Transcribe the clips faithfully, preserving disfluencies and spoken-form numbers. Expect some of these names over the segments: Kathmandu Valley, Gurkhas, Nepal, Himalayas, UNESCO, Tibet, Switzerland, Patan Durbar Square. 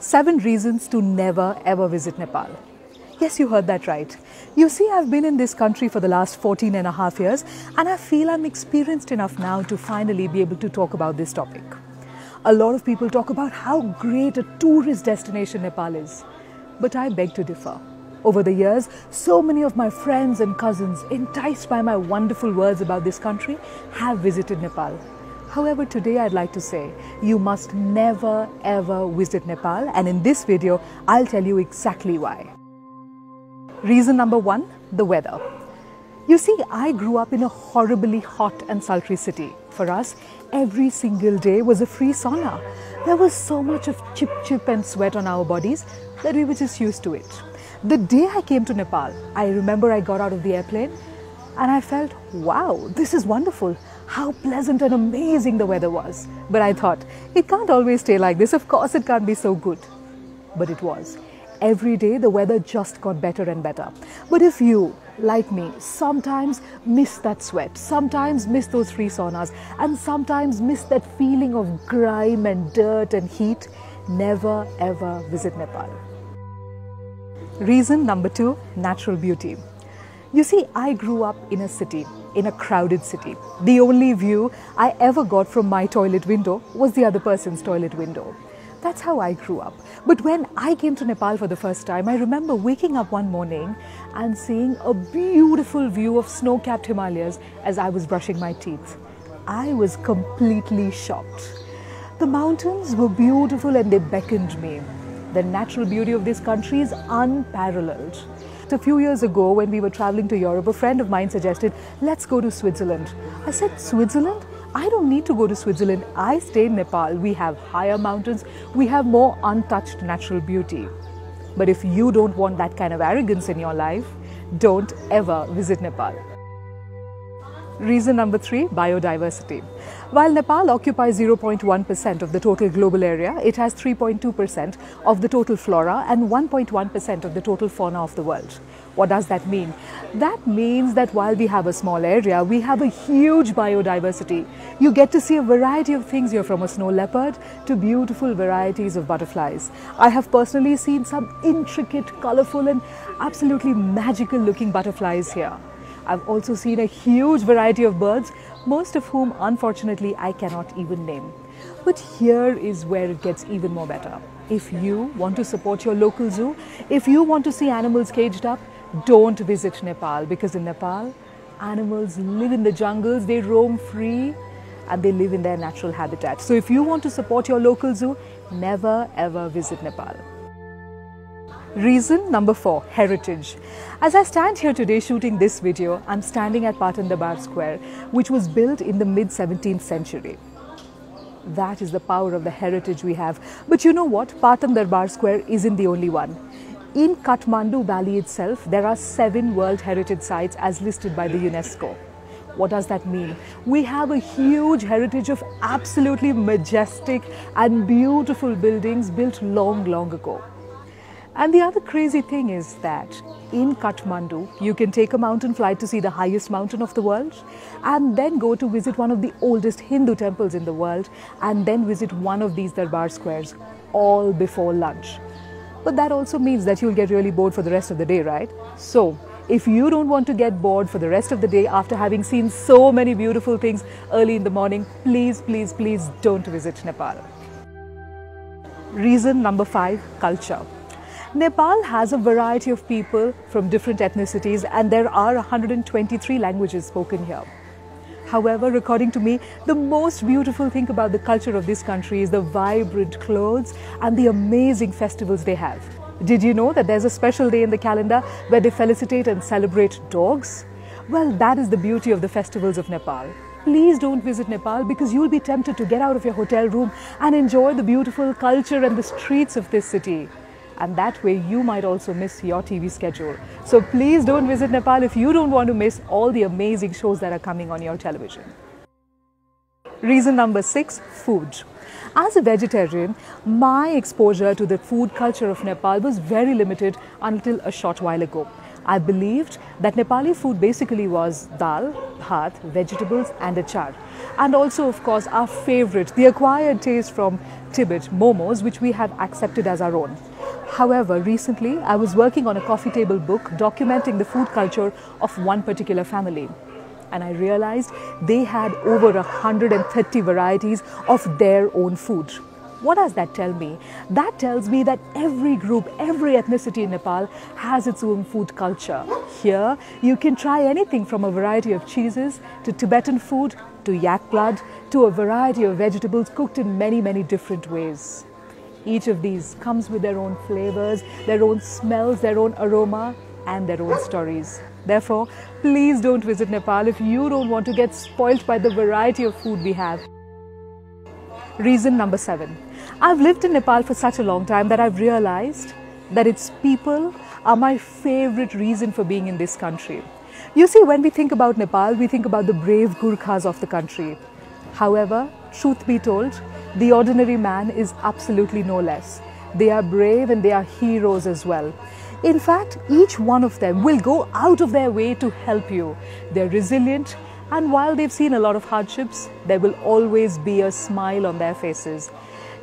Seven reasons to never ever visit Nepal. Yes, you heard that right. You see, I've been in this country for the last fourteen and a half years, and I feel I'm experienced enough now to finally be able to talk about this topic. A lot of people talk about how great a tourist destination Nepal is, but I beg to differ. Over the years, so many of my friends and cousins, enticed by my wonderful words about this country, have visited Nepal. However, today I'd like to say, you must never ever visit Nepal, and in this video, I'll tell you exactly why. Reason number one, the weather. You see, I grew up in a horribly hot and sultry city. For us, every single day was a free sauna. There was so much of chip-chip and sweat on our bodies that we were just used to it. The day I came to Nepal, I remember I got out of the airplane and I felt, wow, this is wonderful. How pleasant and amazing the weather was. But I thought, it can't always stay like this. Of course, it can't be so good. But it was. Every day, the weather just got better and better. But if you, like me, sometimes miss that sweat, sometimes miss those free saunas, and sometimes miss that feeling of grime and dirt and heat, never ever visit Nepal. Reason number two, natural beauty. You see, I grew up in a city, in a crowded city. The only view I ever got from my toilet window was the other person's toilet window. That's how I grew up. But when I came to Nepal for the first time, I remember waking up one morning and seeing a beautiful view of snow-capped Himalayas as I was brushing my teeth. I was completely shocked. The mountains were beautiful and they beckoned me. The natural beauty of this country is unparalleled. A few years ago, when we were traveling to Europe, a friend of mine suggested, let's go to Switzerland. I said, Switzerland? I don't need to go to Switzerland. I stay in Nepal. We have higher mountains. We have more untouched natural beauty. But if you don't want that kind of arrogance in your life, don't ever visit Nepal. Reason number three, biodiversity. While Nepal occupies zero point one percent of the total global area, it has three point two percent of the total flora and one point one percent of the total fauna of the world. What does that mean? That means that while we have a small area, we have a huge biodiversity. You get to see a variety of things here, from a snow leopard to beautiful varieties of butterflies. I have personally seen some intricate, colorful and absolutely magical looking butterflies here. I've also seen a huge variety of birds, most of whom unfortunately I cannot even name. But here is where it gets even more better. If you want to support your local zoo, if you want to see animals caged up, don't visit Nepal, because in Nepal, animals live in the jungles, they roam free and they live in their natural habitat. So if you want to support your local zoo, never ever visit Nepal. Reason number four, heritage. As I stand here today shooting this video, I'm standing at Patan Durbar Square, which was built in the mid seventeenth century. That is the power of the heritage we have. But you know what? Patan Durbar Square isn't the only one. In Kathmandu Valley itself, there are seven World Heritage Sites as listed by the UNESCO. What does that mean? We have a huge heritage of absolutely majestic and beautiful buildings built long, long ago. And the other crazy thing is that in Kathmandu, you can take a mountain flight to see the highest mountain of the world, and then go to visit one of the oldest Hindu temples in the world, and then visit one of these Durbar squares, all before lunch. But that also means that you'll get really bored for the rest of the day, right? So if you don't want to get bored for the rest of the day after having seen so many beautiful things early in the morning, please, please, please don't visit Nepal. Reason number five, culture. Nepal has a variety of people from different ethnicities, and there are one hundred twenty-three languages spoken here. However, according to me, the most beautiful thing about the culture of this country is the vibrant clothes and the amazing festivals they have. Did you know that there's a special day in the calendar where they felicitate and celebrate dogs? Well, that is the beauty of the festivals of Nepal. Please don't visit Nepal, because you'll be tempted to get out of your hotel room and enjoy the beautiful culture and the streets of this city. And that way you might also miss your T V schedule. So please don't visit Nepal if you don't want to miss all the amazing shows that are coming on your television. Reason number six, food. As a vegetarian, my exposure to the food culture of Nepal was very limited until a short while ago. I believed that Nepali food basically was dal, bhat, vegetables and achar. And also, of course, our favorite, the acquired taste from Tibet, momos, which we have accepted as our own. However, recently, I was working on a coffee table book documenting the food culture of one particular family. And I realized they had over one hundred thirty varieties of their own food. What does that tell me? That tells me that every group, every ethnicity in Nepal has its own food culture. Here, you can try anything from a variety of cheeses to Tibetan food to yak blood to a variety of vegetables cooked in many, many different ways. Each of these comes with their own flavors, their own smells, their own aroma and their own stories. Therefore, please don't visit Nepal if you don't want to get spoilt by the variety of food we have. Reason number seven. I've lived in Nepal for such a long time that I've realized that its people are my favorite reason for being in this country. You see, when we think about Nepal, we think about the brave Gurkhas of the country. However, truth be told, the ordinary man is absolutely no less. They are brave and they are heroes as well. In fact, each one of them will go out of their way to help you. They're resilient, and while they've seen a lot of hardships, there will always be a smile on their faces.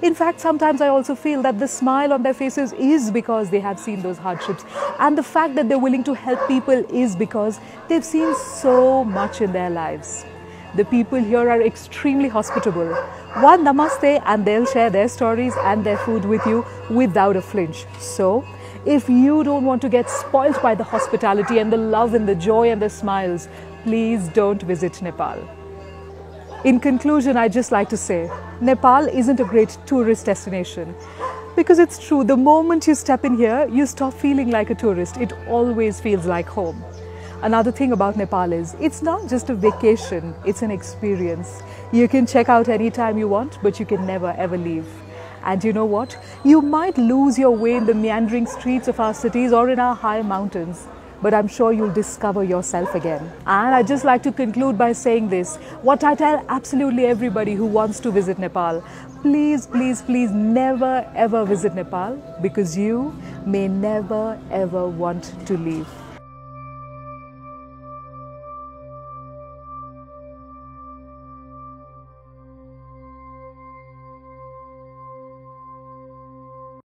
In fact, sometimes I also feel that the smile on their faces is because they have seen those hardships. And the fact that they're willing to help people is because they've seen so much in their lives. The people here are extremely hospitable. One namaste and they'll share their stories and their food with you without a flinch. So, if you don't want to get spoiled by the hospitality and the love and the joy and the smiles, please don't visit Nepal. In conclusion, I'd just like to say, Nepal isn't a great tourist destination. Because it's true, the moment you step in here, you stop feeling like a tourist. It always feels like home. Another thing about Nepal is, it's not just a vacation, it's an experience. You can check out anytime you want, but you can never ever leave. And you know what? You might lose your way in the meandering streets of our cities or in our high mountains. But I'm sure you'll discover yourself again. And I'd just like to conclude by saying this, what I tell absolutely everybody who wants to visit Nepal. Please, please, please never ever visit Nepal because you may never ever want to leave.